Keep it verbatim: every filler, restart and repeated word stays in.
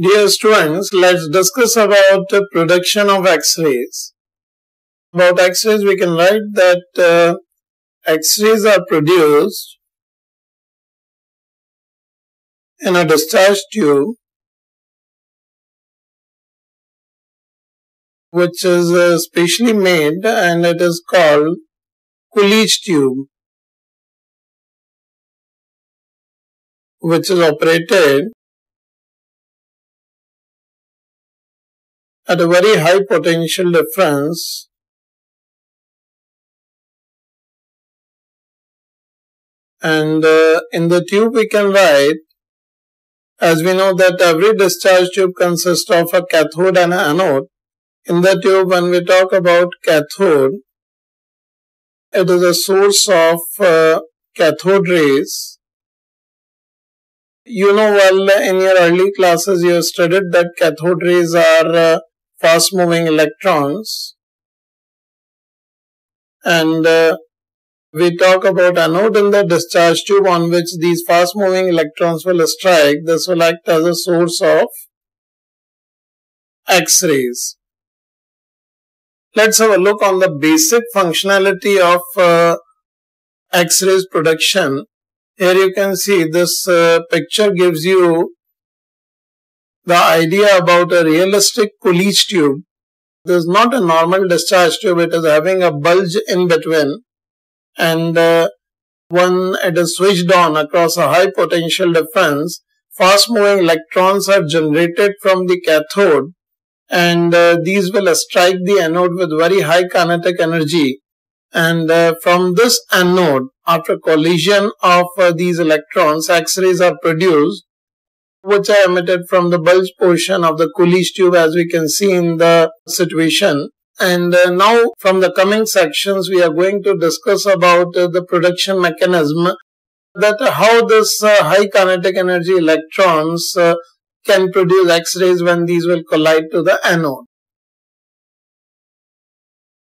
Dear students, let's discuss about the production of X-rays. About X-rays, we can write that uh, X-rays are produced in a discharge tube, which is uh, specially made, and it is called Coolidge tube, which is operated at a very high potential difference and uh, in the tube we can write, as we know that every discharge tube consists of a cathode and anode. In the tube, when we talk about cathode, it is a source of uh, cathode rays. You know well, in your early classes you have studied that cathode rays are uh, fast moving electrons, and uh, we talk about anode in the discharge tube, on which these fast moving electrons will strike. This will act as a source of X-rays. Let's have a look on the basic functionality of uh, X-rays production. Here you can see this uh, picture gives you the idea about a realistic Coolidge tube. This is not a normal discharge tube, it is having a bulge in between, and uh, when it is switched on across a high potential difference, fast moving electrons are generated from the cathode, and uh, these will strike the anode with very high kinetic energy. And uh, from this anode, after collision of uh, these electrons, X-rays are produced, which are emitted from the bulge portion of the Coolidge tube, as we can see in the situation. And uh, now, from the coming sections, we are going to discuss about uh, the production mechanism, that uh, how this uh, high kinetic energy electrons uh, can produce X-rays when these will collide to the anode.